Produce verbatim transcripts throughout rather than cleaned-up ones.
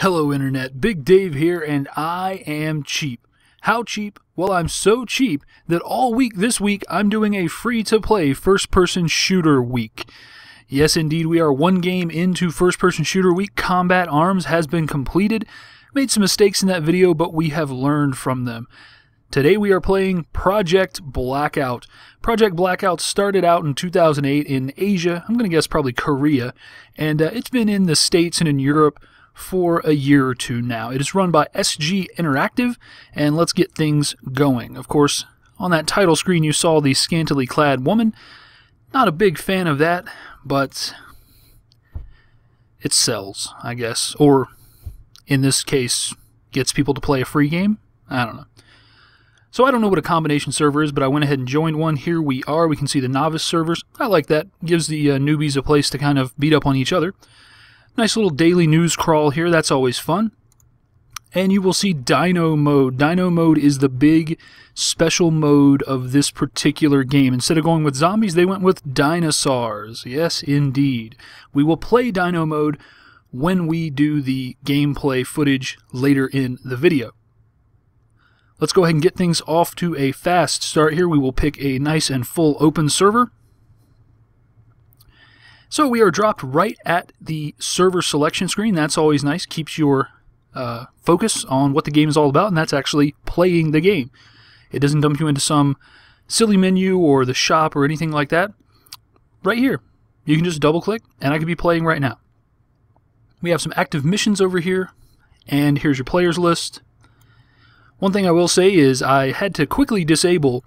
Hello Internet, Big Dave here, and I am cheap. How cheap? Well, I'm so cheap that all week this week I'm doing a free-to-play first-person shooter week. Yes, indeed, we are one game into first-person shooter week. Combat Arms has been completed. Made some mistakes in that video, but we have learned from them. Today we are playing Project Blackout. Project Blackout started out in two thousand eight in Asia, I'm going to guess probably Korea, and uh, it's been in the States and in Europe for a year or two now. It is run by S G Interactive, and let's get things going. Of course, on that title screen you saw the scantily clad woman. Not a big fan of that, but it sells, I guess. Or, in this case, gets people to play a free game? I don't know. So I don't know what a combination server is, but I went ahead and joined one. Here we are. We can see the novice servers. I like that. Gives the uh, newbies a place to kind of beat up on each other. Nice little daily news crawl here. That's always fun. And you will see Dino Mode. Dino Mode is the big special mode of this particular game. Instead of going with zombies, they went with dinosaurs. Yes, indeed. We will play Dino Mode when we do the gameplay footage later in the video. Let's go ahead and get things off to a fast start here. We will pick a nice and full open server. So we are dropped right at the server selection screen. That's always nice. Keeps your uh, focus on what the game is all about, and that's actually playing the game. It doesn't dump you into some silly menu or the shop or anything like that. Right here, you can just double click, and I could be playing right now. We have some active missions over here, and here's your players list. One thing I will say is I had to quickly disable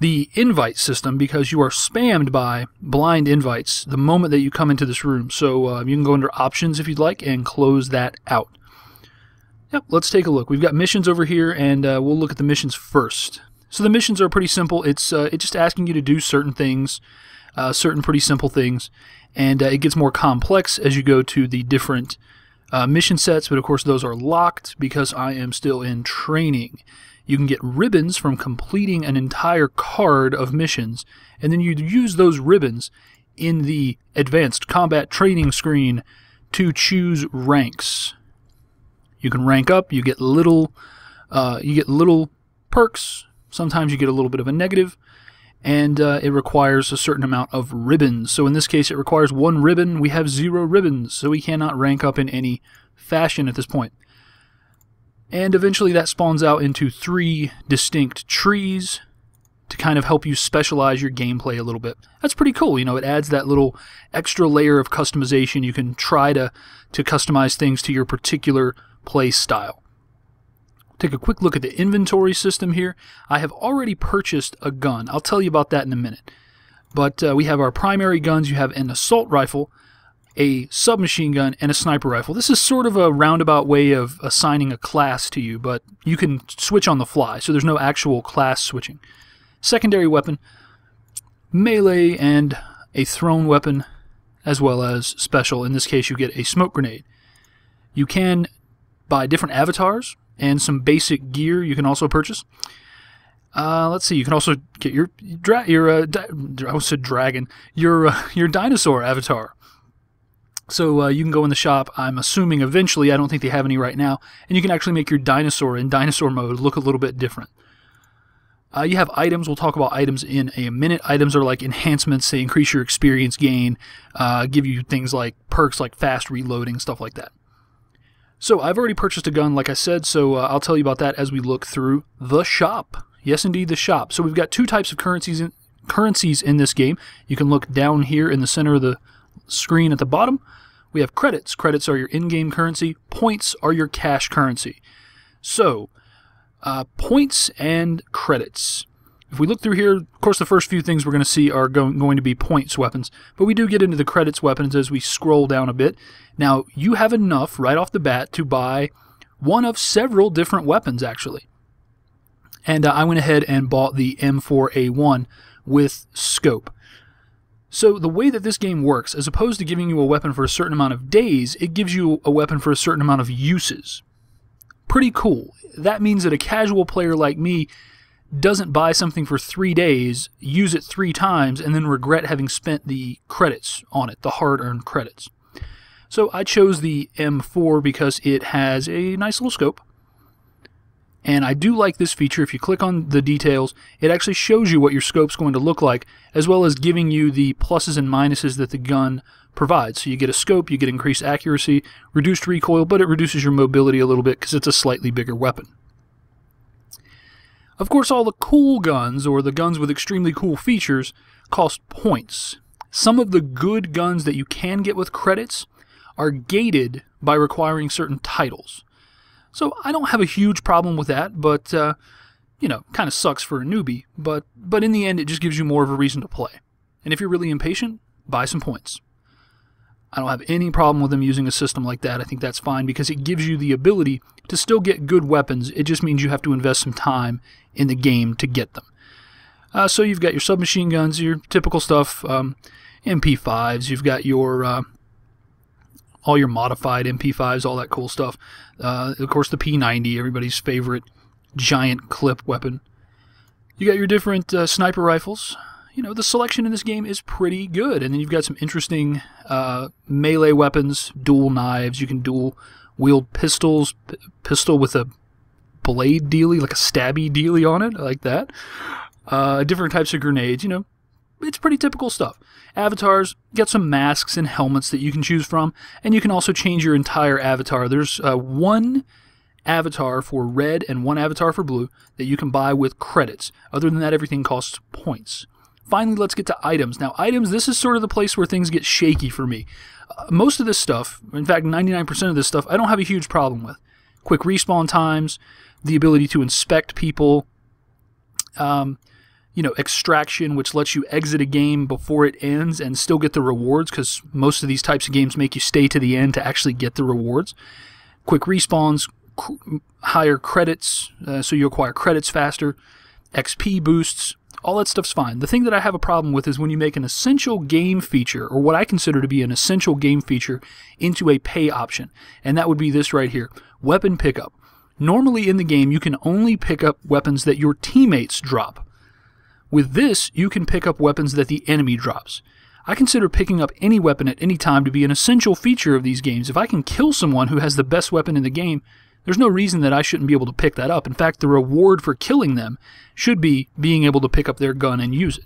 the invite system because you are spammed by blind invites the moment that you come into this room. So uh, you can go under options if you'd like and close that out. Yep, let's take a look. We've got missions over here, and uh, we'll look at the missions first. So the missions are pretty simple. It's uh, it's just asking you to do certain things, uh, certain pretty simple things, and uh, it gets more complex as you go to the different uh, mission sets. But of course, those are locked because I am still in training. You can get ribbons from completing an entire card of missions, and then you use those ribbons in the advanced combat training screen to choose ranks. You can rank up. You get little, uh, you get little perks. Sometimes you get a little bit of a negative, and uh, it requires a certain amount of ribbons. So in this case, it requires one ribbon. We have zero ribbons, so we cannot rank up in any fashion at this point. And eventually that spawns out into three distinct trees to kind of help you specialize your gameplay a little bit. That's pretty cool. You know, it adds that little extra layer of customization. You can try to, to customize things to your particular play style. Take a quick look at the inventory system here. I have already purchased a gun. I'll tell you about that in a minute. But uh, we have our primary guns. You have an assault rifle, a submachine gun, and a sniper rifle. This is sort of a roundabout way of assigning a class to you, but you can switch on the fly, so there's no actual class switching. Secondary weapon, melee, and a thrown weapon, as well as special. In this case, you get a smoke grenade. You can buy different avatars and some basic gear you can also purchase. Uh, let's see. You can also get your dra your uh, I almost said dragon your uh, your dinosaur avatar. So uh, you can go in the shop, I'm assuming eventually, I don't think they have any right now, and you can actually make your dinosaur in dinosaur mode look a little bit different. Uh, you have items, we'll talk about items in a minute. Items are like enhancements, they increase your experience gain, uh, give you things like perks like fast reloading, stuff like that. So I've already purchased a gun, like I said, so uh, I'll tell you about that as we look through the shop. Yes, indeed, the shop. So we've got two types of currencies in, currencies in this game. You can look down here in the center of the screen at the bottom. We have credits. Credits are your in-game currency. Points are your cash currency. So, uh, points and credits. If we look through here, of course the first few things we're going to see are go going to be points weapons, but we do get into the credits weapons as we scroll down a bit. Now, you have enough right off the bat to buy one of several different weapons, actually. And uh, I went ahead and bought the M four A one with scope. So the way that this game works, as opposed to giving you a weapon for a certain amount of days, it gives you a weapon for a certain amount of uses. Pretty cool. That means that a casual player like me doesn't buy something for three days, use it three times, and then regret having spent the credits on it, the hard-earned credits. So I chose the M four because it has a nice little scope. And I do like this feature. If you click on the details, it actually shows you what your scope's going to look like, as well as giving you the pluses and minuses that the gun provides. So you get a scope, you get increased accuracy, reduced recoil, but it reduces your mobility a little bit because it's a slightly bigger weapon. Of course, all the cool guns, or the guns with extremely cool features, cost points. Some of the good guns that you can get with credits are gated by requiring certain titles. So I don't have a huge problem with that, but, uh, you know, kind of sucks for a newbie. But, but in the end, it just gives you more of a reason to play. And if you're really impatient, buy some points. I don't have any problem with them using a system like that. I think that's fine because it gives you the ability to still get good weapons. It just means you have to invest some time in the game to get them. Uh, so you've got your submachine guns, your typical stuff, um, M P fives, you've got your... Uh, all your modified M P fives, all that cool stuff. Uh, of course, the P ninety, everybody's favorite giant clip weapon. You got your different uh, sniper rifles. You know, the selection in this game is pretty good. And then you've got some interesting uh, melee weapons, dual knives. You can dual wield pistols, p pistol with a blade dealy, like a stabby dealy on it. I like that. Uh, different types of grenades, you know. It's pretty typical stuff. Avatars, get some masks and helmets that you can choose from, and you can also change your entire avatar. There's uh, one avatar for red and one avatar for blue that you can buy with credits. Other than that, everything costs points. Finally, let's get to items. Now, items, this is sort of the place where things get shaky for me. Uh, most of this stuff, in fact, ninety-nine percent of this stuff, I don't have a huge problem with. Quick respawn times, the ability to inspect people, um... you know, extraction, which lets you exit a game before it ends and still get the rewards, because most of these types of games make you stay to the end to actually get the rewards. Quick respawns, higher credits, uh, so you acquire credits faster, X P boosts, all that stuff's fine. The thing that I have a problem with is when you make an essential game feature, or what I consider to be an essential game feature, into a pay option, and that would be this right here, weapon pickup. Normally in the game, you can only pick up weapons that your teammates drop. With this, you can pick up weapons that the enemy drops. I consider picking up any weapon at any time to be an essential feature of these games. If I can kill someone who has the best weapon in the game, there's no reason that I shouldn't be able to pick that up. In fact, the reward for killing them should be being able to pick up their gun and use it.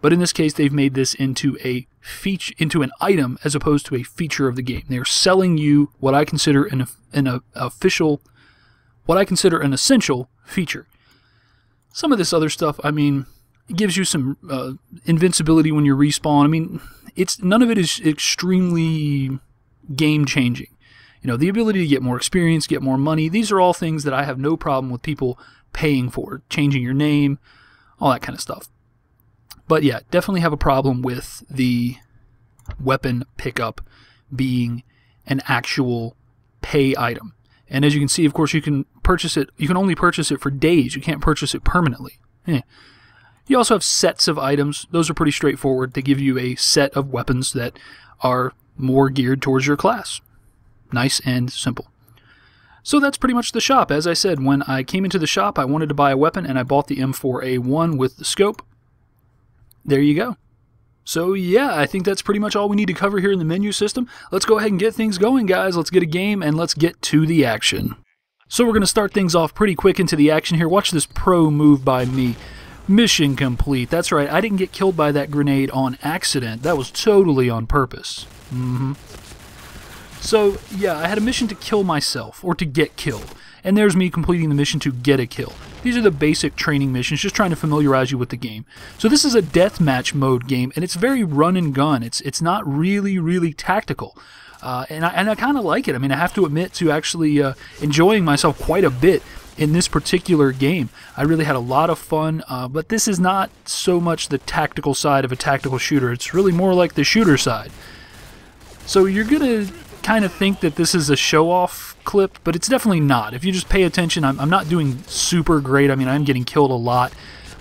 But in this case, they've made this into a feature, into an item as opposed to a feature of the game. They're selling you what I consider an, an uh, official, what I consider an essential feature. Some of this other stuff, I mean... it gives you some uh, invincibility when you respawn. I mean, it's none of it is extremely game-changing. You know, the ability to get more experience, get more money, these are all things that I have no problem with people paying for. Changing your name, all that kind of stuff. But yeah, definitely have a problem with the weapon pickup being an actual pay item. And as you can see, of course, you can purchase it. You can only purchase it for days. You can't purchase it permanently. Eh. You also have sets of items. Those are pretty straightforward. They give you a set of weapons that are more geared towards your class. Nice and simple. So that's pretty much the shop. As I said, when I came into the shop, I wanted to buy a weapon, and I bought the M four A one with the scope. There you go. So yeah, I think that's pretty much all we need to cover here in the menu system. Let's go ahead and get things going, guys. Let's get a game, and let's get to the action. So we're going to start things off pretty quick into the action here. Watch this pro move by me. Mission complete. That's right. I didn't get killed by that grenade on accident. That was totally on purpose. Mm-hmm. So, yeah, I had a mission to kill myself, or to get killed. And there's me completing the mission to get a kill. These are the basic training missions, just trying to familiarize you with the game. So this is a deathmatch mode game, and it's very run and gun. It's, it's not really, really tactical. Uh, and I, and I kind of like it. I mean, I have to admit to actually uh, enjoying myself quite a bit in this particular game. I really had a lot of fun, uh, but this is not so much the tactical side of a tactical shooter. It's really more like the shooter side. So you're going to kind of think that this is a show-off clip, but it's definitely not. If you just pay attention, I'm, I'm not doing super great. I mean, I'm getting killed a lot.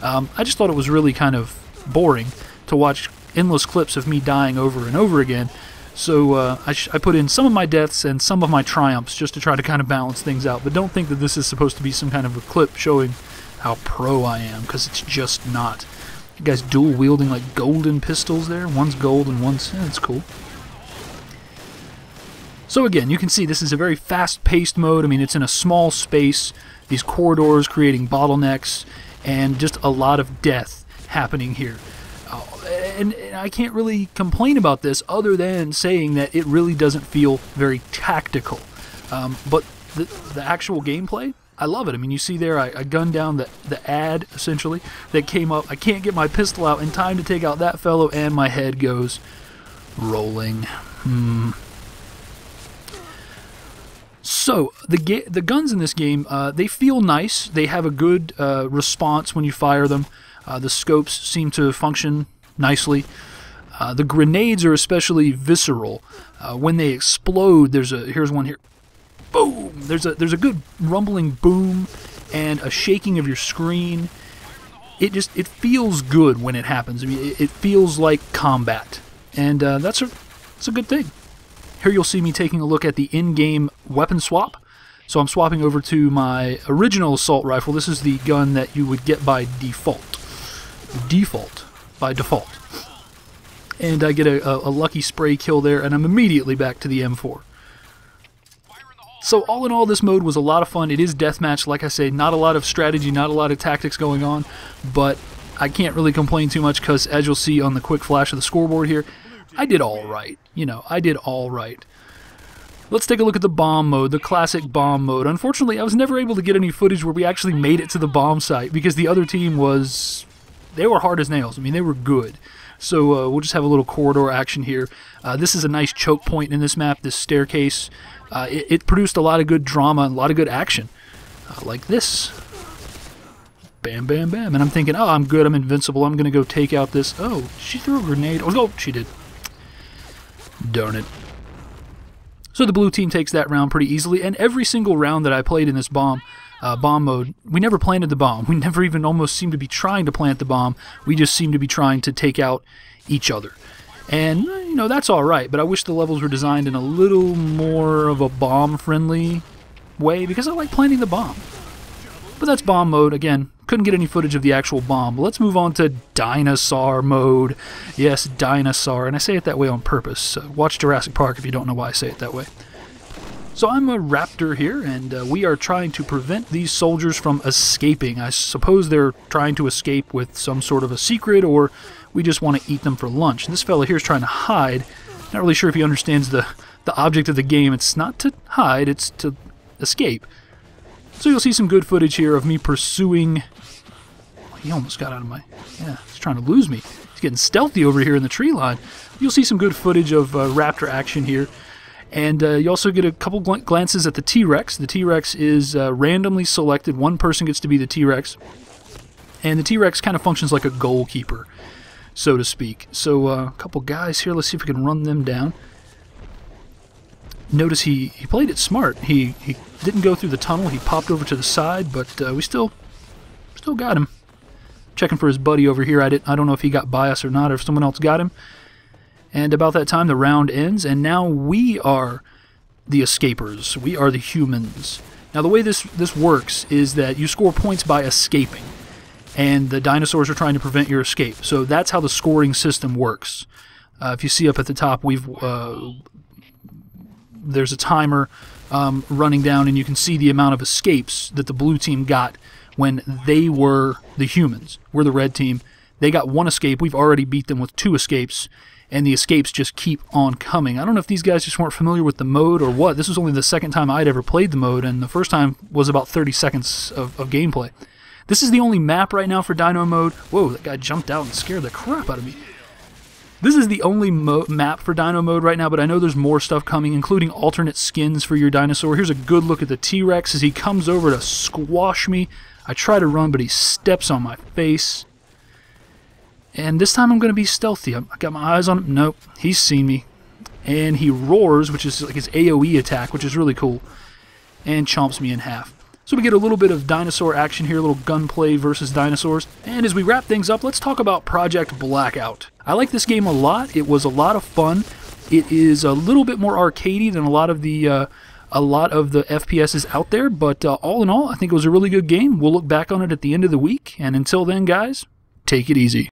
Um, I just thought it was really kind of boring to watch endless clips of me dying over and over again. So uh, I, sh I put in some of my deaths and some of my triumphs just to try to kind of balance things out. But don't think that this is supposed to be some kind of a clip showing how pro I am, because it's just not. You guys dual wielding like golden pistols there. One's gold and one's... yeah, that's cool. So again, you can see this is a very fast-paced mode. I mean, it's in a small space, these corridors creating bottlenecks, and just a lot of death happening here. Uh, and, and I can't really complain about this other than saying that it really doesn't feel very tactical. Um, but the, the actual gameplay, I love it. I mean, you see there, I, I gunned down the, the ad, essentially, that came up. I can't get my pistol out in time to take out that fellow, and my head goes rolling. Hmm. So, the ga the guns in this game, uh, they feel nice. They have a good uh, response when you fire them. Uh, the scopes seem to function nicely. Uh, the grenades are especially visceral. Uh, when they explode, there's a... Here's one here. Boom! There's a, there's a good rumbling boom and a shaking of your screen. It just... It feels good when it happens. I mean, it, it feels like combat. And uh, that's, a, that's a good thing. Here you'll see me taking a look at the in-game weapon swap. So I'm swapping over to my original assault rifle. This is the gun that you would get by default. Default. By default. And I get a, a, a lucky spray kill there, and I'm immediately back to the M four. So all in all, this mode was a lot of fun. It is deathmatch, like I say, not a lot of strategy, not a lot of tactics going on, but I can't really complain too much because, as you'll see on the quick flash of the scoreboard here, I did all right. You know, I did all right. Let's take a look at the bomb mode, the classic bomb mode. Unfortunately, I was never able to get any footage where we actually made it to the bomb site because the other team was... They were hard as nails. I mean, they were good. So uh, we'll just have a little corridor action here. Uh, this is a nice choke point in this map, this staircase. Uh, it, it produced a lot of good drama and a lot of good action. Uh, like this. Bam, bam, bam. And I'm thinking, oh, I'm good. I'm invincible. I'm going to go take out this... Oh, she threw a grenade. Oh, no, she did. Darn it. So the blue team takes that round pretty easily, and every single round that I played in this bomb uh, bomb mode, we never planted the bomb. We never even almost seemed to be trying to plant the bomb. We just seemed to be trying to take out each other. And, you know, that's all right, but I wish the levels were designed in a little more of a bomb-friendly way, because I like planting the bomb. But that's bomb mode. Again, couldn't get any footage of the actual bomb. But let's move on to dinosaur mode. Yes, dinosaur, and I say it that way on purpose. Uh, watch Jurassic Park if you don't know why I say it that way. So I'm a raptor here, and uh, we are trying to prevent these soldiers from escaping. I suppose they're trying to escape with some sort of a secret, or we just want to eat them for lunch. And this fella here is trying to hide. Not really sure if he understands the, the object of the game. It's not to hide, it's to escape. So you'll see some good footage here of me pursuing... Oh, he almost got out of my... Yeah, he's trying to lose me. He's getting stealthy over here in the tree line. You'll see some good footage of uh, raptor action here. And uh, you also get a couple gl glances at the T-Rex. The T-Rex is uh, randomly selected. One person gets to be the T-Rex. And the T-Rex kind of functions like a goalkeeper, so to speak. So uh, a couple guys here. Let's see if we can run them down. Notice he, he played it smart. He, he didn't go through the tunnel. He popped over to the side, but uh, we still still got him. Checking for his buddy over here. I didn't. I don't know if he got by us or not, or if someone else got him. And about that time, the round ends, and now we are the escapers. We are the humans. Now, the way this, this works is that you score points by escaping, and the dinosaurs are trying to prevent your escape. So that's how the scoring system works. Uh, if you see up at the top, we've... Uh, There's a timer um, running down, and you can see the amount of escapes that the blue team got when they were the humans. We're the red team. They got one escape. We've already beat them with two escapes, and the escapes just keep on coming. I don't know if these guys just weren't familiar with the mode or what. This was only the second time I'd ever played the mode, and the first time was about thirty seconds of, of gameplay. This is the only map right now for Dino Mode. Whoa, that guy jumped out and scared the crap out of me. This is the only mo map for Dino Mode right now, but I know there's more stuff coming, including alternate skins for your dinosaur. Here's a good look at the T-Rex as he comes over to squash me. I try to run, but he steps on my face. And this time I'm going to be stealthy. I got my eyes on him. Nope, he's seen me. And he roars, which is like his A O E attack, which is really cool, and chomps me in half. So we get a little bit of dinosaur action here, a little gunplay versus dinosaurs. And as we wrap things up, let's talk about Project Blackout. I like this game a lot. It was a lot of fun. It is a little bit more arcadey than a lot of the uh, a lot of the F P Ss out there, but uh, all in all, I think it was a really good game. We'll look back on it at the end of the week, and until then, guys, take it easy.